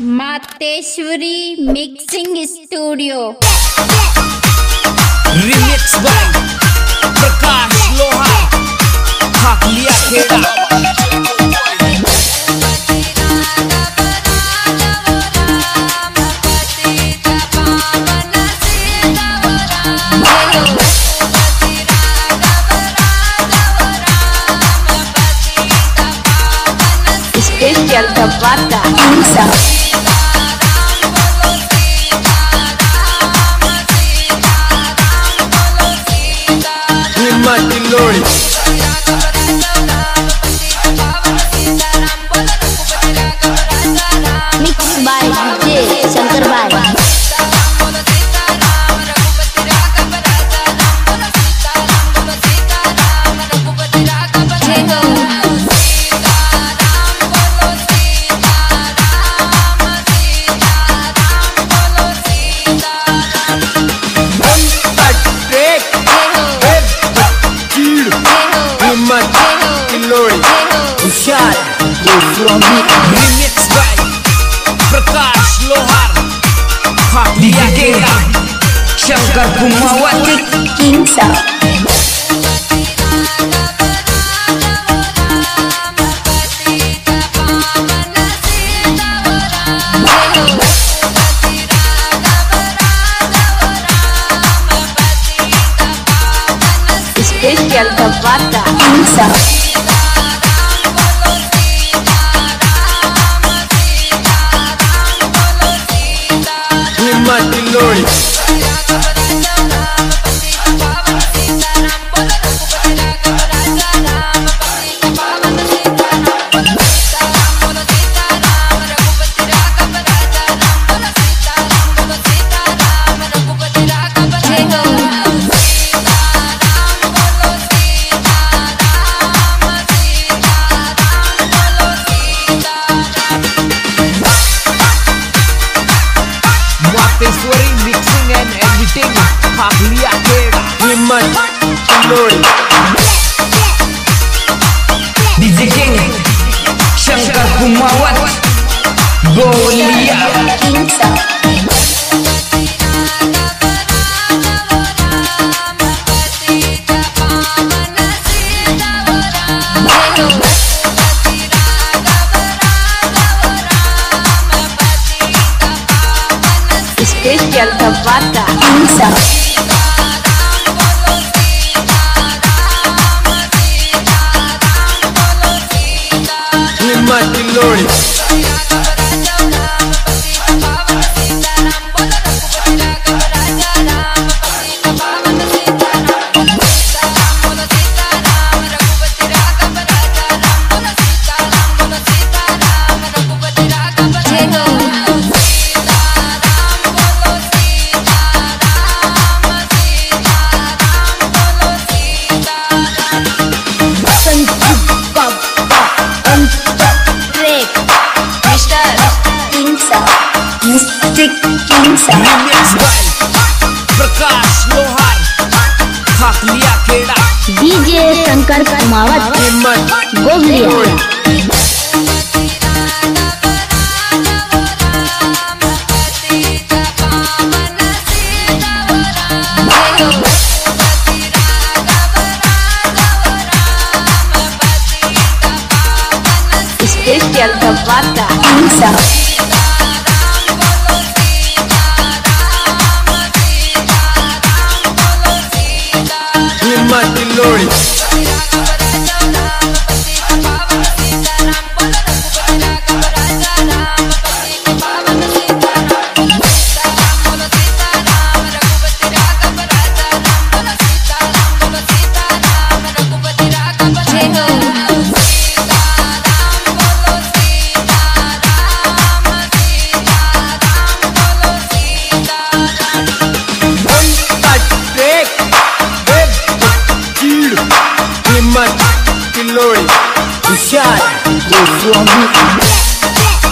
Mateshwari mixing studio remix by Prakash Lohar Khakhliya Kheda. Bata Insa Mixed by DJ Shankar Kumawat। Remix by Prakash Lohar Khakhliya Kheda Shankar Kumawat किंसा special दबाता किंसा Mateshwari Mixing and Editing Khakhliya Kheda DJ Shankar Kumawat Goliya Special Tapata Insa Remix by Prakash Lohar Khakhliya Kheda DJ Shankar Kumawat Goliya.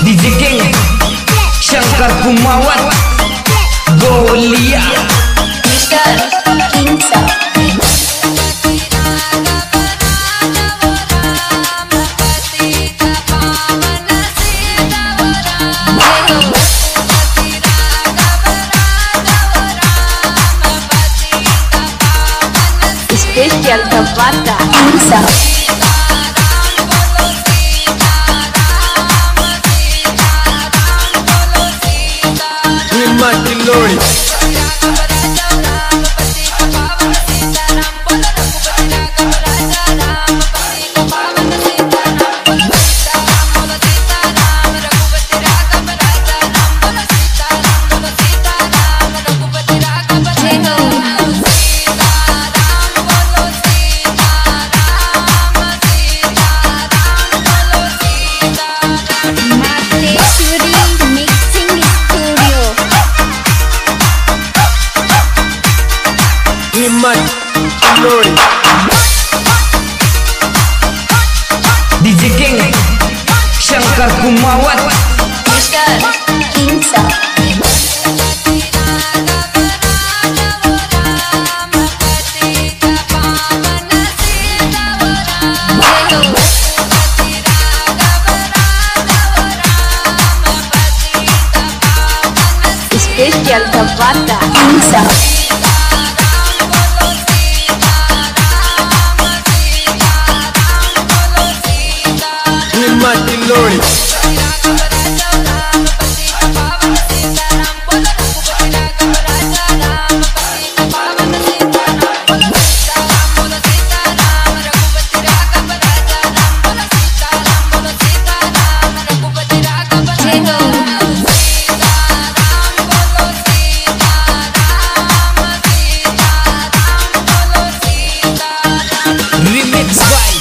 DJ Shankar Kumawat Goliya Official Zapata Insta. DJ King Shankar Kumawat Insta. Special Zapata Insta. Remix by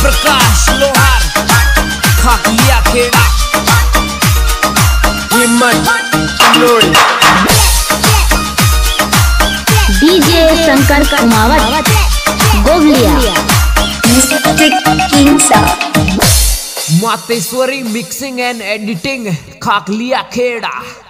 Prakash Lohar, khakhliya kheda. DJ Shankar Kumawat Goglia Mateshwari Mixing and Editing, khakhliya kheda.